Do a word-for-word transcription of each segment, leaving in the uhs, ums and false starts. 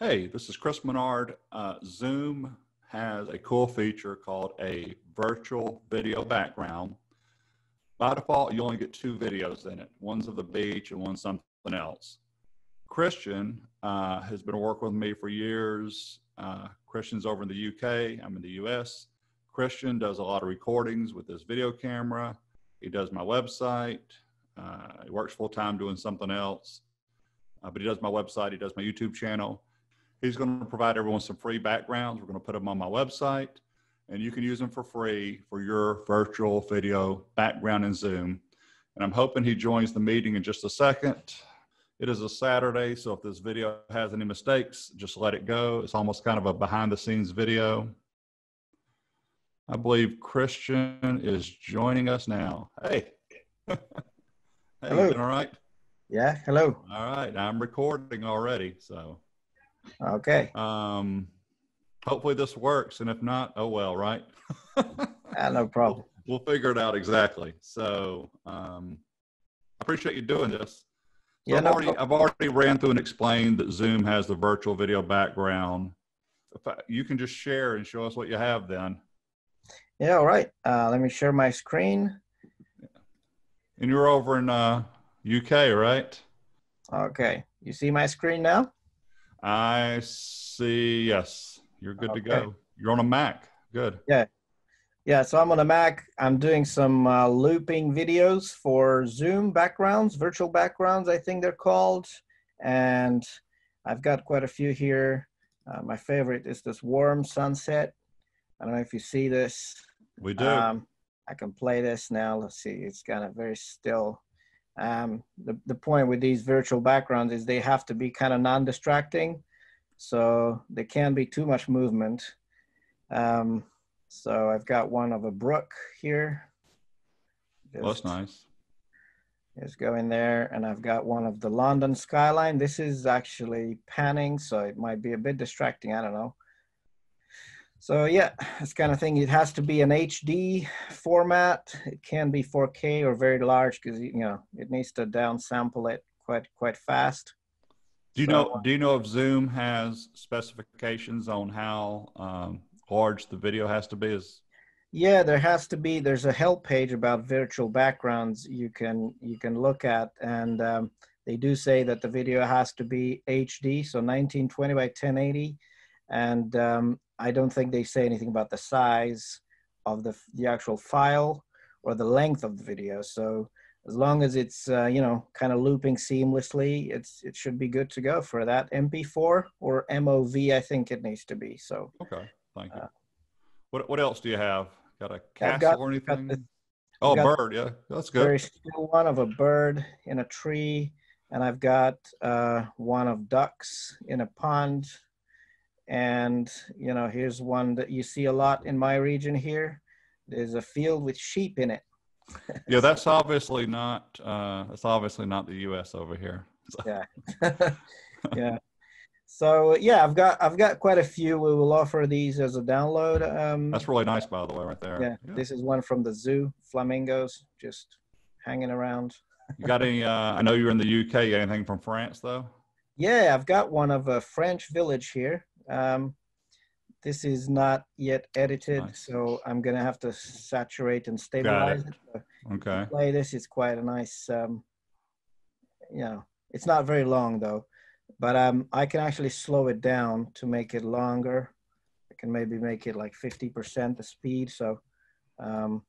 Hey, this is Chris Menard. Uh, Zoom has a cool feature called a virtual video background. By default, you only get two videos in it. One's of the beach and one's something else. Christian uh, has been working with me for years. Uh, Christian's over in the U K. I'm in the U S. Christian does a lot of recordings with his video camera. He does my website. Uh, he works full-time doing something else. Uh, but he does my website. He does my YouTube channel. He's going to provide everyone some free backgrounds. We're going to put them on my website. And you can use them for free for your virtual video background in Zoom. And I'm hoping he joins the meeting in just a second. It is a Saturday, so if this video has any mistakes, just let it go. It's almost kind of a behind-the-scenes video. I believe Christian is joining us now. Hey. Hey, hello. You doing all right? Yeah, hello. All right, I'm recording already, so. Okay. Um. Hopefully this works, and if not, oh well, right? Yeah, no problem. We'll, we'll figure it out exactly. So um, I appreciate you doing this. So yeah, I've, no already, I've already ran through and explained that Zoom has the virtual video background. If I, you can just share and show us what you have then. Yeah, all right. Uh, let me share my screen. And you're over in uh, U K, right? Okay. You see my screen now? I see, yes. You're good okay. to go. You're on a Mac. Good. Yeah. Yeah. So I'm on a Mac. I'm doing some uh, looping videos for Zoom backgrounds, virtual backgrounds, I think they're called. And I've got quite a few here. Uh, my favorite is this warm sunset. I don't know if you see this. We do. Um, I can play this now. Let's see. It's kind of very still. Um, the, the point with these virtual backgrounds is they have to be kind of non-distracting. So there can be too much movement. Um, so I've got one of a brook here. Just, that's nice. Just go in there, and I've got one of the London skyline. This is actually panning, so it might be a bit distracting, I don't know. So yeah, this kind of thing. It has to be an H D format. It can be four K or very large because, you know, it needs to downsample it quite, quite fast. Do you know? Do you know if Zoom has specifications on how um, large the video has to be? Is yeah, there has to be. There's a help page about virtual backgrounds you can you can look at, and um, they do say that the video has to be H D, so nineteen twenty by ten eighty, and um, I don't think they say anything about the size of the the actual file or the length of the video. So. As long as it's, uh, you know, kind of looping seamlessly, it's it should be good to go for that. M P four or M O V, I think it needs to be, so. Okay, thank you. Uh, what, what else do you have? Got a castle got, or anything? The, oh, a bird, yeah, that's good. There's still one of a bird in a tree, and I've got uh, one of ducks in a pond. And, you know, here's one that you see a lot in my region here. There's a field with sheep in it. Yeah, that's obviously not. Uh, that's obviously not the U S over here. So. Yeah, yeah. So yeah, I've got I've got quite a few. We will offer these as a download. Um, that's really nice, by the way, right there. Yeah, yeah. This is one from the zoo. Flamingos just hanging around. You got any? Uh, I know you're in the U K. Anything from France though? Yeah, I've got one of a French village here. Um, This is not yet edited, nice. So I'm gonna have to saturate and stabilize it. it. So okay. Play this. It's quite a nice, um, you know, it's not very long though, but um, I can actually slow it down to make it longer. I can maybe make it like fifty percent the speed, so um,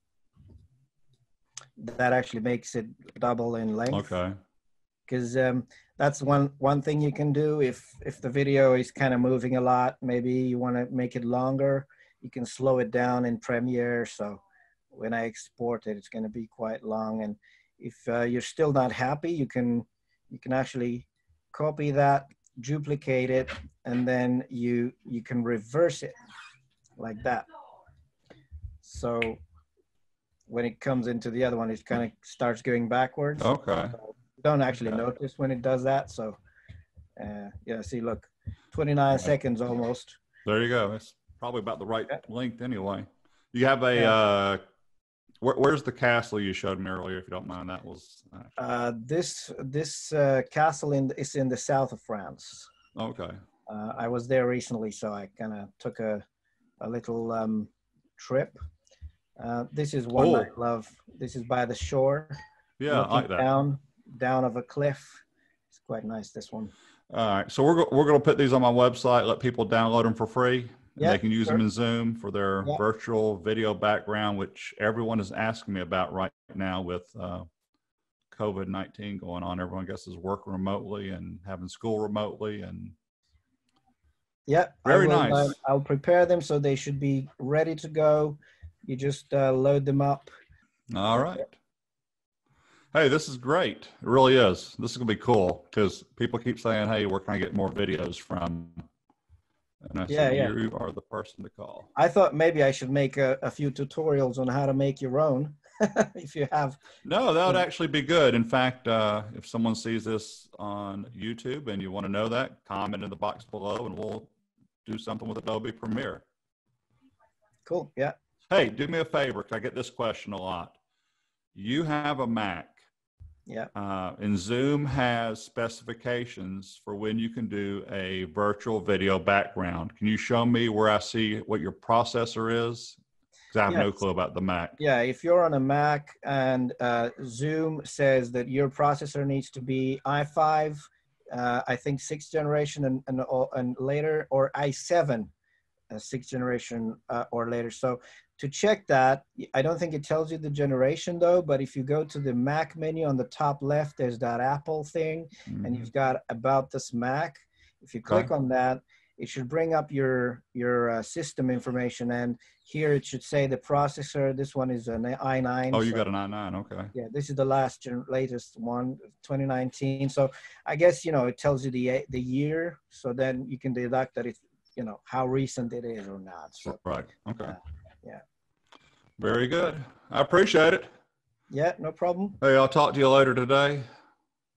that actually makes it double in length. Okay. Because um, that's one one thing you can do if if the video is kind of moving a lot. Maybe you want to make it longer. You can slow it down in Premiere. So when I export it, it's going to be quite long. And if uh, you're still not happy, you can you can actually copy that, duplicate it, and then you you can reverse it like that. So when it comes into the other one, it kind of starts going backwards. Okay. So, don't actually notice when it does that. So uh, yeah, see, look, twenty-nine seconds almost. There you go. It's probably about the right yeah. length anyway. You have a, yeah. uh, where, where's the castle you showed me earlier, if you don't mind, that was. Uh, uh, this this uh, castle in, is in the south of France. Okay. Uh, I was there recently, so I kind of took a, a little um, trip. Uh, this is one oh. I love. This is by the shore. Yeah, I like that. Down, down of a cliff. It's quite nice, this one. All right, so we're, go we're going to put these on my website, let people download them for free. Yep, they can use sure. them in Zoom for their yep. virtual video background, which everyone is asking me about right now with uh, COVID nineteen going on. Everyone, I guess, is working remotely and having school remotely. And yeah, very will, nice. Uh, I'll prepare them so they should be ready to go. You just uh, load them up. All right. Hey, this is great. It really is. This is going to be cool because people keep saying, hey, where can I get more videos from? And I yeah, said, yeah. you are the person to call. I thought maybe I should make a, a few tutorials on how to make your own if you have. No, that would actually be good. In fact, uh, if someone sees this on YouTube and you want to know that, comment in the box below and we'll do something with Adobe Premiere. Cool, yeah. Hey, do me a favor, 'cause I get this question a lot. You have a Mac. Yeah. Uh, and Zoom has specifications for when you can do a virtual video background. Can you show me where I see what your processor is? Because I have yeah, no clue about the Mac. Yeah, if you're on a Mac and uh, Zoom says that your processor needs to be i five, uh, I think sixth generation and, and, and later, or i seven, uh, sixth generation uh, or later. So to check that, I don't think it tells you the generation though, but if you go to the Mac menu on the top left, there's that Apple thing, mm-hmm. and you've got About This Mac. If you click okay. on that, it should bring up your, your uh, system information, and here it should say the processor. This one is an i nine. Oh, you so, got an i nine, okay. Yeah, this is the last, latest one, twenty nineteen. So I guess, you know, it tells you the, the year, so then you can deduct that it's, you know, how recent it is or not. So, right, okay. Uh, Yeah. Very good. I appreciate it. Yeah, no problem. Hey, I'll talk to you later today.